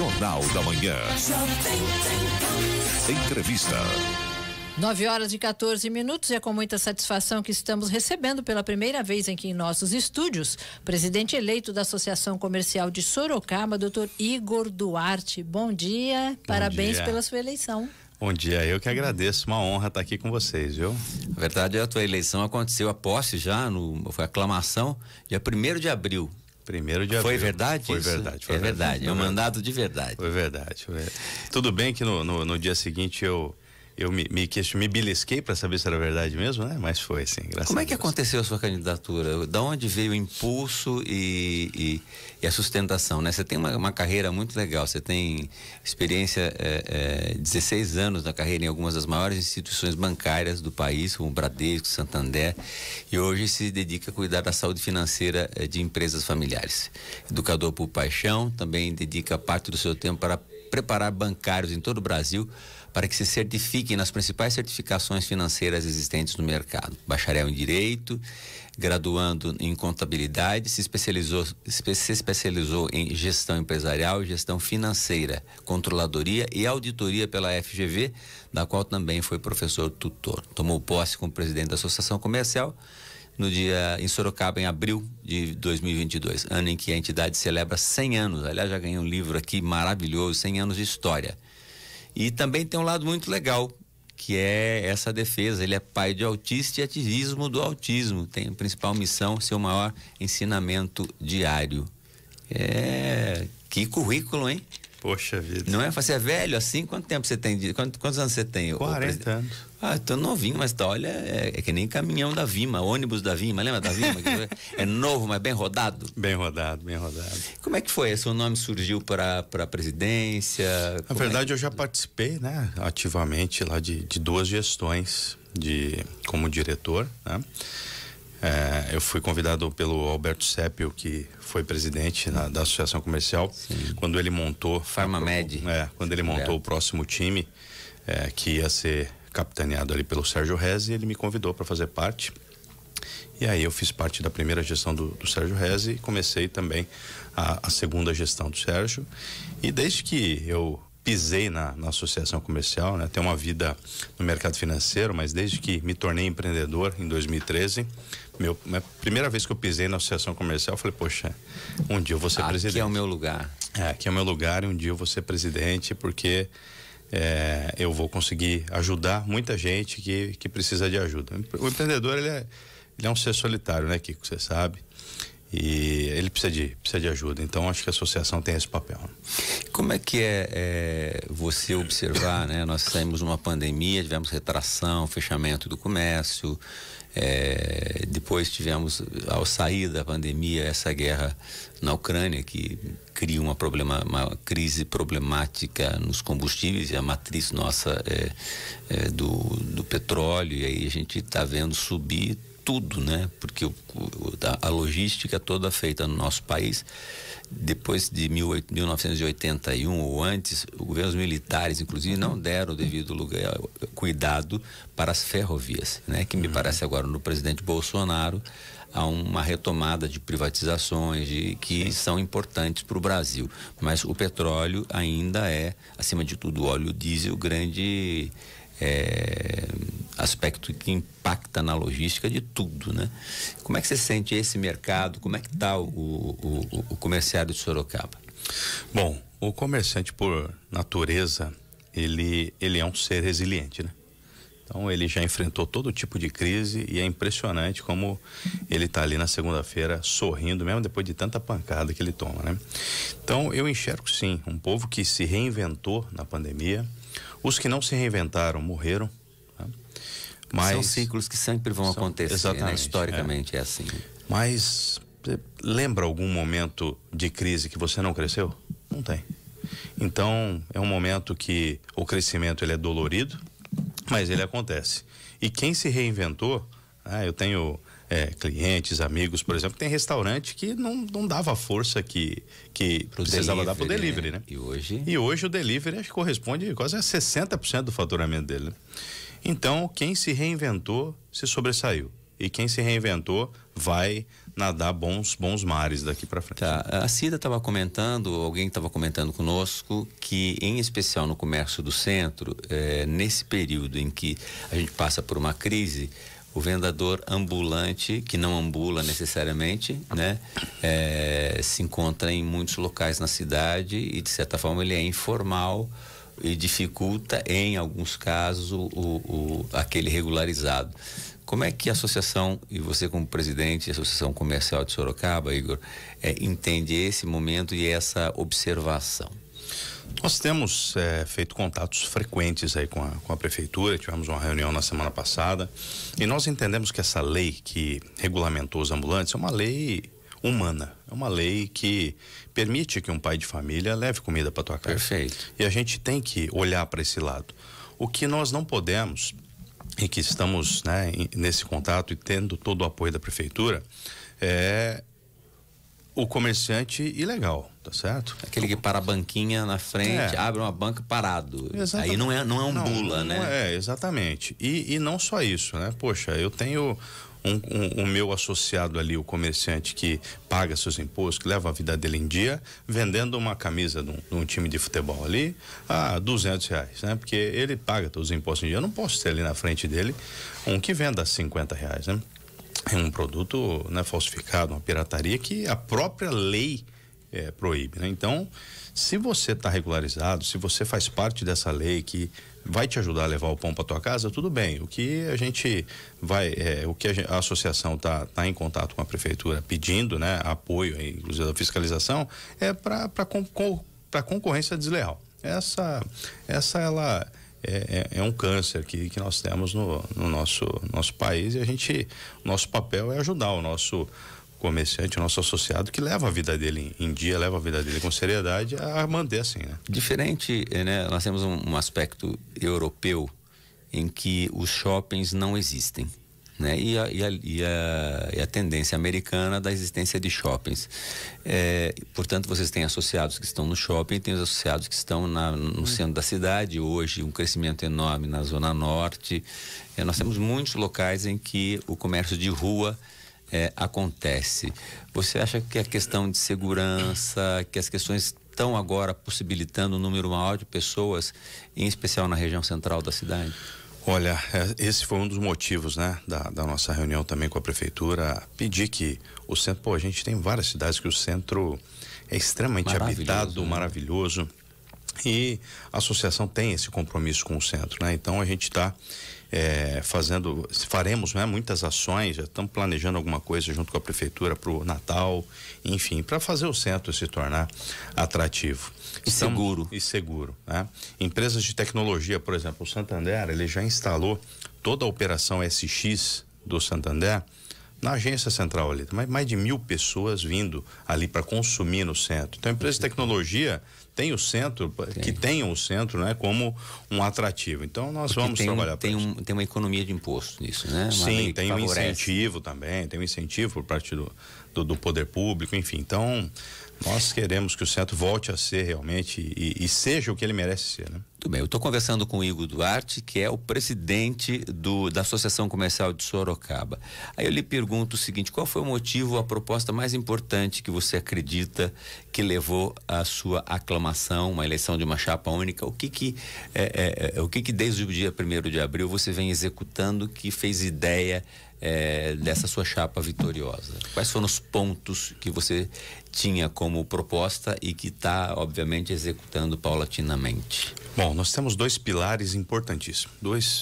Jornal da Manhã. Entrevista. 9h14, e é com muita satisfação que estamos recebendo pela primeira vez aqui em nossos estúdios o presidente eleito da Associação Comercial de Sorocaba, Dr. Hygor Duarte. Bom dia, parabéns pela sua eleição. Bom dia, eu que agradeço, uma honra estar aqui com vocês, viu? Na verdade, a tua eleição aconteceu, a posse já, foi a aclamação, dia 1º de abril. Foi verdade? Foi verdade. Foi verdade, é um mandado de verdade. Foi verdade. Tudo bem que no dia seguinte eu me belisquei para saber se era verdade mesmo, né? Mas foi, sim, graças a Deus. Como é que aconteceu a sua candidatura? Da onde veio o impulso e a sustentação, né? Você tem uma carreira muito legal, você tem experiência 16 anos na carreira em algumas das maiores instituições bancárias do país, como Bradesco, Santander, e hoje se dedica a cuidar da saúde financeira de empresas familiares. Educador por paixão, também dedica parte do seu tempo para preparar bancários em todo o Brasil para que se certifiquem nas principais certificações financeiras existentes no mercado. Bacharel em Direito, graduando em Contabilidade, se especializou em Gestão Empresarial, Gestão Financeira, Controladoria e Auditoria pela FGV, da qual também foi professor tutor. Tomou posse como presidente da Associação Comercial em Sorocaba, em abril de 2022, ano em que a entidade celebra 100 anos. Aliás, já ganhei um livro aqui maravilhoso, 100 anos de história. E também tem um lado muito legal, que é essa defesa. Ele é pai de autista e ativismo do autismo. Tem a principal missão, seu maior ensinamento diário. Que currículo, hein? Poxa vida. Não é? Você é velho assim? Quanto tempo você tem? Quantos anos você tem? 40 anos. Ah, tô novinho, mas tá, olha, é que nem caminhão da Vima, ônibus da Vima, lembra da Vima? É novo, mas bem rodado? Bem rodado, bem rodado. Como é que foi? Seu nome surgiu para a presidência? Na verdade, eu já participei, né, ativamente lá de duas gestões como diretor, né? Eu fui convidado pelo Alberto Sépio, que foi presidente da Associação Comercial. Sim. Quando ele montou FarmaMed, quando ele montou o próximo time, que ia ser capitaneado ali pelo Sérgio Rez, e ele me convidou para fazer parte. E aí eu fiz parte da primeira gestão do Sérgio Rez e comecei também a segunda gestão do Sérgio. E desde que eu pisei na Associação Comercial, né, tenho uma vida no mercado financeiro, mas desde que me tornei empreendedor em 2013, minha primeira vez que eu pisei na Associação Comercial, eu falei, poxa, um dia eu vou ser presidente. Aqui é o meu lugar. Aqui é o meu lugar e um dia eu vou ser presidente, porque eu vou conseguir ajudar muita gente que precisa de ajuda. O empreendedor, ele é um ser solitário, né, Kiko, você sabe, e ele precisa de ajuda. Então acho que a associação tem esse papel. Como é que é você observar, né, nós saímos de uma pandemia, tivemos retração, fechamento do comércio, depois tivemos, ao sair da pandemia, essa guerra na Ucrânia, que cria uma crise problemática nos combustíveis, e a matriz nossa do petróleo, e aí a gente está vendo subir tudo, né? Porque a logística toda feita no nosso país, depois de 1981 ou antes, os governos militares, inclusive, não deram o devido lugar, cuidado para as ferrovias, né? Que me parece agora no presidente Bolsonaro há uma retomada de privatizações que são importantes para o Brasil, mas o petróleo ainda é, acima de tudo, o óleo diesel, grande aspecto que impacta na logística de tudo, né? Como é que você sente esse mercado? Como é que está o comerciário de Sorocaba? Bom, o comerciante, por natureza, ele é um ser resiliente, né? Então, ele já enfrentou todo tipo de crise e é impressionante como ele está ali na segunda-feira sorrindo, mesmo depois de tanta pancada que ele toma, né? Então, eu enxergo, sim, um povo que se reinventou na pandemia. Os que não se reinventaram morreram, né? Mas são ciclos que sempre vão acontecer, exatamente, né? Historicamente é assim. Mas lembra algum momento de crise que você não cresceu? Não tem. Então é um momento que o crescimento ele é dolorido, mas ele acontece. E quem se reinventou, eu tenho clientes, amigos, por exemplo, tem restaurante que não dava a força que precisava dar para o delivery, né? E hoje o delivery acho que corresponde quase a 60% do faturamento dele, né? Então, quem se reinventou se sobressaiu. e quem se reinventou vai nadar bons mares daqui para frente. Tá. A Cida estava comentando, alguém estava comentando conosco, que em especial no comércio do centro, nesse período em que a gente passa por uma crise, o vendedor ambulante, que não ambula necessariamente, né, se encontra em muitos locais na cidade e, de certa forma, ele é informal e dificulta, em alguns casos, aquele regularizado. Como é que a associação, e você como presidente da Associação Comercial de Sorocaba, Hygor, entende esse momento e essa observação? Nós temos feito contatos frequentes aí com a prefeitura, tivemos uma reunião na semana passada e nós entendemos que essa lei que regulamentou os ambulantes é uma lei humana, é uma lei que permite que um pai de família leve comida para tua casa. Perfeito. E a gente tem que olhar para esse lado. O que nós não podemos, e que estamos, né, nesse contato e tendo todo o apoio da prefeitura, é o comerciante ilegal, tá certo? Aquele que para a banquinha na frente, abre uma banca parado. Exatamente. Aí não é um bula, né? É, exatamente. E não só isso, né? Poxa, eu tenho o meu associado ali, o comerciante que paga seus impostos, que leva a vida dele em dia, vendendo uma camisa de um time de futebol ali a R$200, né? Porque ele paga todos os impostos em dia. Eu não posso ter ali na frente dele um que venda R$50, né? É um produto, né, falsificado, uma pirataria que a própria lei proíbe, né? Então, se você está regularizado, se você faz parte dessa lei que vai te ajudar a levar o pão para tua casa, tudo bem. O que a gente vai, a associação tá em contato com a prefeitura pedindo, né, apoio, inclusive da fiscalização, para concorrência desleal. Essa ela é um câncer que nós temos no nosso país, e nosso papel é ajudar o nosso comerciante, o nosso associado, que leva a vida dele em dia, leva a vida dele com seriedade, a manter assim, né? Diferente, né? Nós temos um aspecto europeu em que os shoppings não existem, né? E a tendência americana da existência de shoppings. Portanto, vocês têm associados que estão no shopping, tem os associados que estão no centro da cidade. Hoje, um crescimento enorme na Zona Norte. Nós temos muitos locais em que o comércio de rua acontece. Você acha que a questão de segurança, que as questões estão agora possibilitando um número maior de pessoas, em especial na região central da cidade? Olha, esse foi um dos motivos, né, da nossa reunião também com a prefeitura, pedir que o centro, a gente tem várias cidades que o centro é extremamente habitado, maravilhoso, e a associação tem esse compromisso com o centro, né? Então a gente está faremos, né, muitas ações, já estamos planejando alguma coisa junto com a prefeitura para o Natal, enfim, para fazer o centro se tornar atrativo e seguro, né? Empresas de tecnologia, por exemplo, o Santander, ele já instalou toda a operação SX do Santander na agência central ali, mais de 1.000 pessoas vindo ali para consumir no centro. Então, a empresa de tecnologia tem o centro, que tenham o centro, né, como um atrativo. Então, nós porque vamos trabalhar para isso. Tem uma economia de imposto nisso, né? Sim, tem um incentivo também, tem um incentivo por parte do poder público, enfim. Então, nós queremos que o centro volte a ser realmente e seja o que ele merece ser, né? Muito bem, eu estou conversando com o Hygor Duarte, que é o presidente da Associação Comercial de Sorocaba. Aí eu lhe pergunto o seguinte: qual foi o motivo, a proposta mais importante que você acredita que levou à sua aclamação, uma eleição de uma chapa única? O que desde o dia 1º de abril você vem executando que fez ideia dessa sua chapa vitoriosa? Quais foram os pontos que você tinha como proposta e que está, obviamente, executando paulatinamente? Bom, nós temos dois pilares importantíssimos,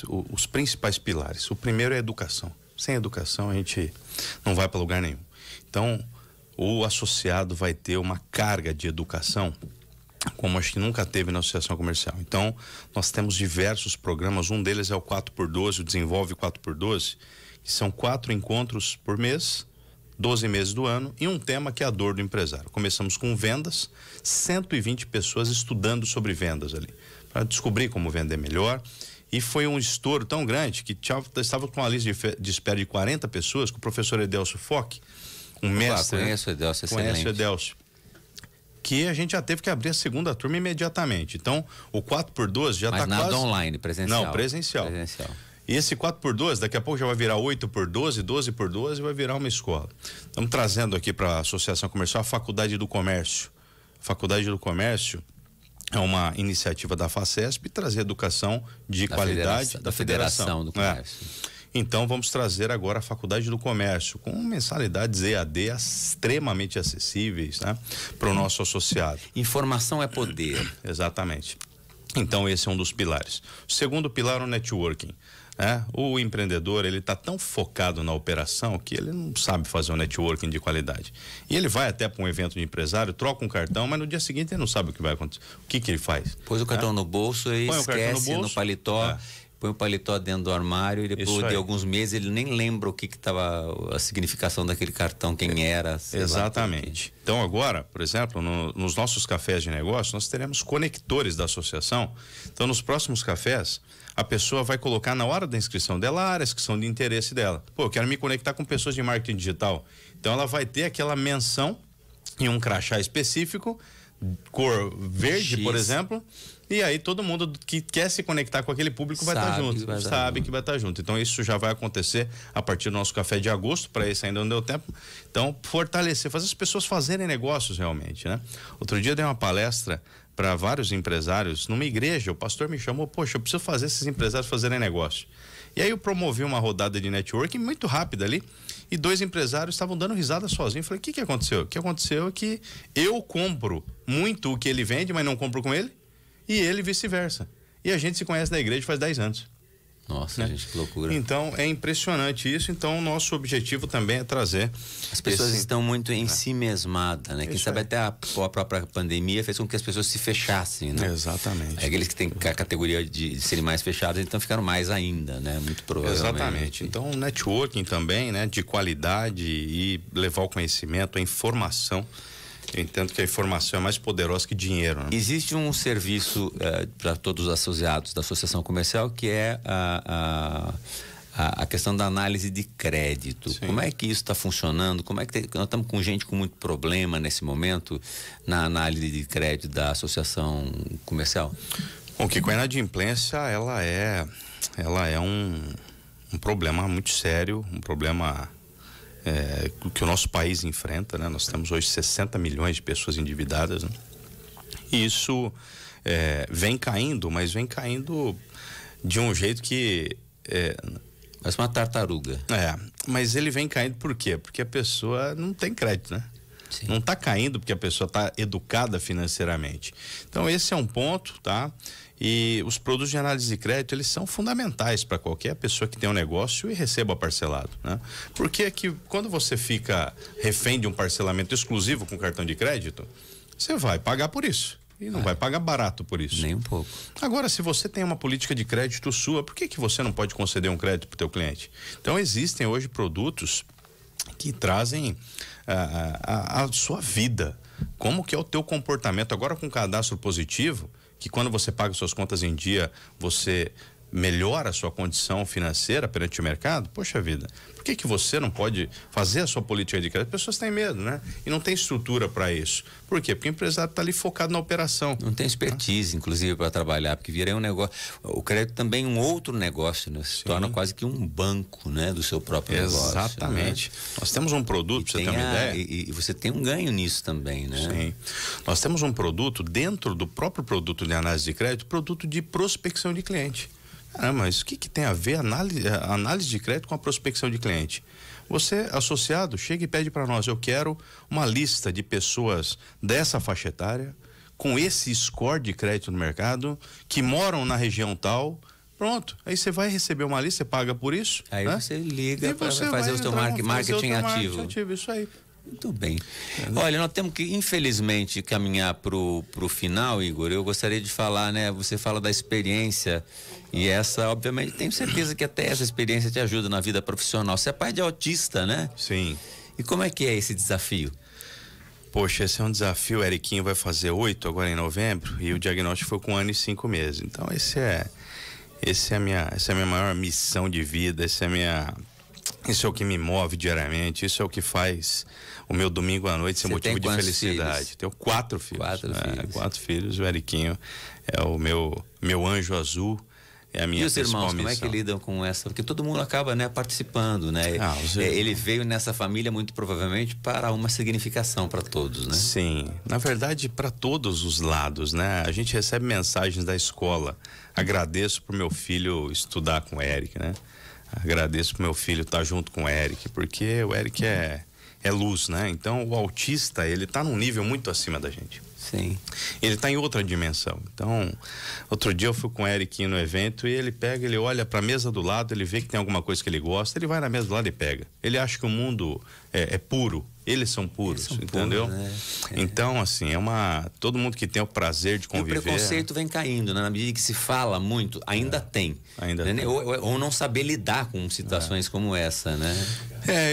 os principais pilares. O primeiro é a educação. Sem educação a gente não vai para lugar nenhum. Então, o associado vai ter uma carga de educação como acho que nunca teve na associação comercial. Então, nós temos diversos programas, um deles é o 4x12, o Desenvolve 4x12, que são 4 encontros por mês, 12 meses do ano, e um tema que é a dor do empresário. Começamos com vendas, 120 pessoas estudando sobre vendas ali, para descobrir como vender melhor, e foi um estouro tão grande que estava com uma lista de espera de 40 pessoas, com o professor Edelcio Foque, um mestre. Conheço o Edelcio, excelente. Conheço o Edelcio. Que a gente já teve que abrir a segunda turma imediatamente. Então, o 4x12 já está quase... Mas nada online, presencial. Não, presencial. E esse 4x12, daqui a pouco já vai virar 8x12, 12x12, vai virar uma escola. Estamos trazendo aqui para a Associação Comercial a Faculdade do Comércio. A Faculdade do Comércio é uma iniciativa da FACESP, trazer educação de qualidade da Federação do Comércio. É. Então, vamos trazer agora a Faculdade do Comércio, com mensalidades EAD extremamente acessíveis, né, para o nosso associado. Informação é poder. Exatamente. Então, esse é um dos pilares. O segundo pilar é o networking. Né? O empreendedor, ele está tão focado na operação que ele não sabe fazer um networking de qualidade. E ele vai até para um evento de empresário, troca um cartão, mas no dia seguinte ele não sabe o que vai acontecer. O que que ele faz? Pôs o cartão no bolso e esquece no paletó. Põe o paletó dentro do armário e depois de alguns meses ele nem lembra o que estava, a significação daquele cartão, quem era. Exatamente. Lá, então agora, por exemplo, nos nossos cafés de negócio, nós teremos conectores da associação. Então nos próximos cafés, a pessoa vai colocar na hora da inscrição dela áreas que são de interesse dela. Pô, eu quero me conectar com pessoas de marketing digital. Então ela vai ter aquela menção em um crachá específico, cor verde, X, por exemplo. E aí todo mundo que quer se conectar com aquele público vai estar junto, sabe que vai estar junto. Então isso já vai acontecer a partir do nosso café de agosto, para esse ainda não deu tempo. Então fortalecer, fazer as pessoas fazerem negócios realmente, né? Outro dia eu dei uma palestra para vários empresários numa igreja, o pastor me chamou, poxa, eu preciso fazer esses empresários fazerem negócio. E aí eu promovi uma rodada de networking muito rápida ali, e dois empresários estavam dando risada sozinhos. Falei, o que que aconteceu? O que aconteceu é que eu compro muito o que ele vende, mas não compro com ele, e ele vice-versa. E a gente se conhece da igreja faz 10 anos. Nossa, né? Gente, que loucura. Então, é impressionante isso. Então, o nosso objetivo também é trazer... As pessoas estão muito em si mesmadas, né? Quem sabe até a própria pandemia fez com que as pessoas se fechassem, né? Exatamente. É aqueles que têm a categoria de serem mais fechados, então ficaram mais ainda, né? Muito provavelmente. Exatamente. Então, networking também, né? De qualidade e levar o conhecimento, a informação. Eu entendo que a informação é mais poderosa que dinheiro, né? Existe um serviço para todos os associados da Associação Comercial, que é a questão da análise de crédito. Sim. Como é que isso está funcionando? Como é que nós estamos com gente com muito problema nesse momento na análise de crédito da Associação Comercial? Bom, Kiko, a inadimplência, ela é um problema muito sério, um problema... que o nosso país enfrenta, né? Nós temos hoje 60 milhões de pessoas endividadas, né? E isso vem caindo, mas vem caindo de um jeito que... Parece uma tartaruga. É, mas ele vem caindo por quê? Porque a pessoa não tem crédito, né? Sim. Não está caindo porque a pessoa está educada financeiramente. Então esse é um ponto, tá? E os produtos de análise de crédito, eles são fundamentais para qualquer pessoa que tem um negócio e receba parcelado, né? Porque é que quando você fica refém de um parcelamento exclusivo com cartão de crédito, você vai pagar por isso. E não vai pagar barato por isso. Nem um pouco. Agora, se você tem uma política de crédito sua, por que que você não pode conceder um crédito para o teu cliente? Então, existem hoje produtos que trazem a sua vida. Como que é o teu comportamento? Agora, com cadastro positivo... que quando você paga suas contas em dia, você melhora a sua condição financeira perante o mercado, poxa vida, por que que você não pode fazer a sua política de crédito? As pessoas têm medo, né? E não tem estrutura para isso. Por quê? Porque o empresário está ali focado na operação. Não tem expertise, inclusive, para trabalhar, porque vira um negócio... O crédito também é um outro negócio, né? Se torna quase que um banco, né? Do seu próprio negócio. Exatamente. Né? Nós temos um produto, para você ter uma ideia... E você tem um ganho nisso também, né? Sim. Nós temos um produto dentro do próprio produto de análise de crédito, produto de prospecção de cliente. Caramba, mas o que que tem a ver análise de crédito com a prospecção de cliente? Você, associado, chega e pede para nós, eu quero uma lista de pessoas dessa faixa etária, com esse score de crédito no mercado, que moram na região tal... Pronto, aí você vai receber uma lista, você paga por isso. Aí, né? Você liga para fazer o seu marketing ativo. Isso aí. Muito bem. Olha, nós temos que, infelizmente, caminhar para o final, Hygor. Eu gostaria de falar, né? Você fala da experiência e essa, obviamente, tenho certeza que até essa experiência te ajuda na vida profissional. Você é pai de autista, né? Sim. E como é que é esse desafio? Poxa, esse é um desafio. O Eriquinho vai fazer 8 agora em novembro e o diagnóstico foi com 1 ano e 5 meses. Então, essa é a minha maior missão de vida, isso é o que me move diariamente, isso é o que faz o meu domingo à noite ser motivo de felicidade. Filhos? Tenho 4 filhos. 4 filhos. O Eriquinho é o meu anjo azul, É a minha principal missão. E os irmãos, como é que lidam com essa? Porque todo mundo acaba, né, participando, né? Ah, ele veio nessa família, muito provavelmente, para uma significação para todos, né? Sim. Na verdade, para todos os lados, né? A gente recebe mensagens da escola. Agradeço pro meu filho estudar com o Eric, né? Agradeço pro meu filho estar junto com o Eric, porque o Eric é luz, né? Então, o autista, ele tá num nível muito acima da gente. Sim. Ele tá em outra dimensão. Então, outro dia eu fui com o Eriquinho no evento e ele olha pra mesa do lado, ele vê que tem alguma coisa que ele gosta, ele vai na mesa do lado e pega. Ele acha que o mundo é puro. Eles são puros, entendeu? Puros, né? Então, assim, todo mundo que tem o prazer de conviver... E o preconceito vem caindo, né? Na medida que se fala muito, ainda tem. Ou não saber lidar com situações como essa, né?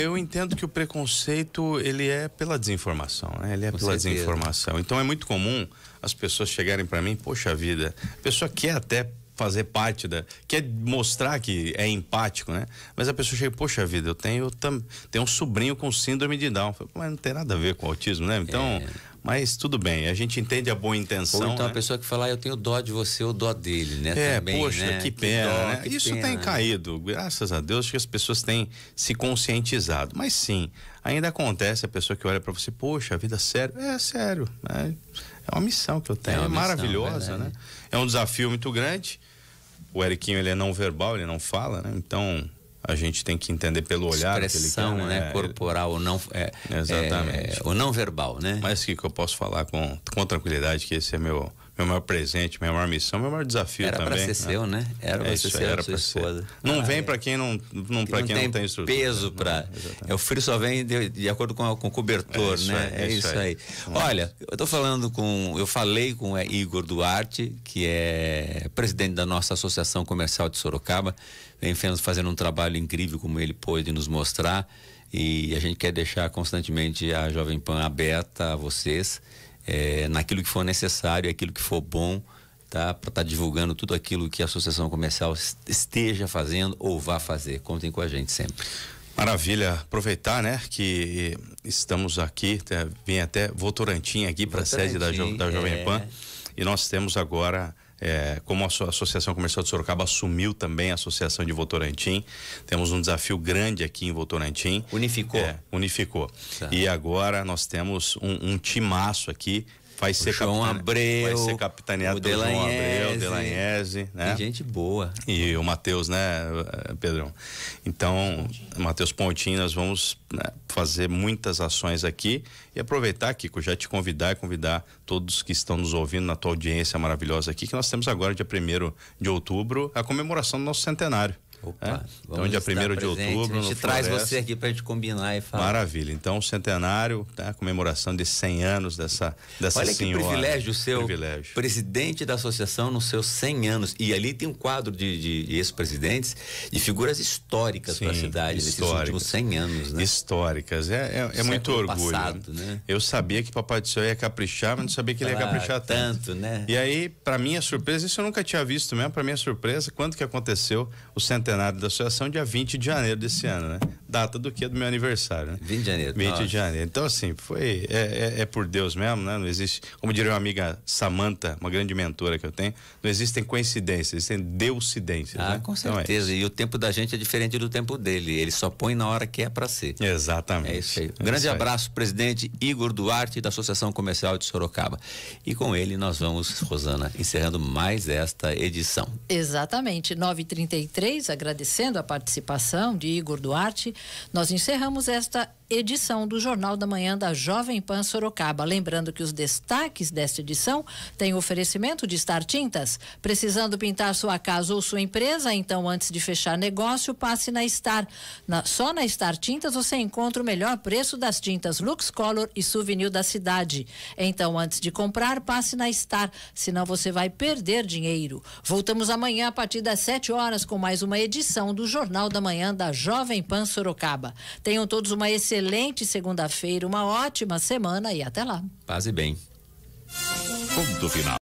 Eu entendo que o preconceito, ele é pela desinformação, né? Ele é com pela certeza. Desinformação. Então, é muito comum as pessoas chegarem para mim, poxa vida, a pessoa quer até fazer parte quer mostrar que é empático, né? Mas a pessoa chega, poxa vida, eu tenho um sobrinho com síndrome de Down. Mas não tem nada a ver com autismo, né? Então, mas tudo bem, a gente entende a boa intenção. Ou então, né? A pessoa que fala, eu tenho dó de você ou dó dele, né? Também, poxa, né? Que pena, que dó, né? Isso pena, tem caído, graças a Deus, que as pessoas têm se conscientizado. Mas sim, ainda acontece a pessoa que olha para você, poxa, a vida é sério. É sério, né? É uma missão que eu tenho, é maravilhosa, verdade, né? É um desafio muito grande. O Eriquinho, ele é não verbal, ele não fala, né? Então, a gente tem que entender pelo olhar. Expressão, que ele quer, né? Corporal, não... Exatamente. O não verbal, né? Mas o que eu posso falar com tranquilidade, que esse é meu maior presente, minha maior missão, meu maior desafio também. Era pra ser seu, né? Era pra ser seu, era pra ser. Não vem pra quem não tem estrutura. Peso pra... O frio só vem de acordo com o cobertor, né? É isso aí. Olha, eu falei com o Hygor Duarte, que é presidente da nossa Associação Comercial de Sorocaba, vem fazendo um trabalho incrível, como ele pôde nos mostrar, e a gente quer deixar constantemente a Jovem Pan aberta a vocês, naquilo que for necessário, aquilo que for bom, tá? Para estar divulgando tudo aquilo que a Associação Comercial esteja fazendo ou vá fazer. Contem com a gente sempre. Maravilha. Aproveitar, né? Que estamos aqui, vem até Votorantim aqui para a sede da Jovem Pan. E nós temos agora, como a Associação Comercial de Sorocaba assumiu também a Associação de Votorantim, temos um desafio grande aqui em Votorantim. Unificou. Unificou. Tá. E agora nós temos um timaço aqui. Vai ser capitaneado pelo João Abreu, Delanhese, né? Tem gente boa. E o Matheus, né, Pedrão? Então, Matheus Pontinho, nós vamos fazer muitas ações aqui e aproveitar, Kiko, já te convidar e convidar todos que estão nos ouvindo na tua audiência maravilhosa aqui, que nós temos agora, dia 1º de outubro, a comemoração do nosso centenário. Opa, então, dia 1º de outubro, a gente traz você aqui pra gente combinar e falar. Maravilha, então, centenário, tá? Comemoração de 100 anos dessa senhora. Olha que privilégio seu, presidente da associação nos seus 100 anos. E ali tem um quadro de ex-presidentes, de figuras históricas para a cidade, nesses últimos 100 anos, né? Históricas, é muito orgulho. Passado, né? Eu sabia que Papai do Céu ia caprichar, mas não sabia que ele ia caprichar tanto, né? E aí, pra minha surpresa, isso eu nunca tinha visto mesmo, pra minha surpresa, quando que aconteceu o centenário da associação, dia 20 de janeiro desse ano, né? Data do meu aniversário, né? 20 de janeiro. 20 de janeiro. Então, assim, é por Deus mesmo, né? Não existe, como diria uma amiga Samanta, uma grande mentora que eu tenho, não existem coincidências, existem deucidências, né? Com certeza. Então, e o tempo da gente é diferente do tempo dele, ele só põe na hora que é para ser. Exatamente. É isso aí. Grande abraço, presidente Hygor Duarte, da Associação Comercial de Sorocaba. E com ele nós vamos, Rosana, encerrando mais esta edição. Exatamente. 9h33, agradecendo a participação de Hygor Duarte, nós encerramos esta edição do Jornal da Manhã da Jovem Pan Sorocaba. Lembrando que os destaques desta edição têm oferecimento de Star Tintas. Precisando pintar sua casa ou sua empresa? Então, antes de fechar negócio, passe na Star. Só na Star Tintas você encontra o melhor preço das tintas Lux Color e Souvenir da cidade. Então, antes de comprar, passe na Star, senão você vai perder dinheiro. Voltamos amanhã a partir das 7h com mais uma edição do Jornal da Manhã da Jovem Pan Sorocaba. Tenham todos uma excelente segunda-feira, uma ótima semana e até lá. Paz e bem. Ponto final.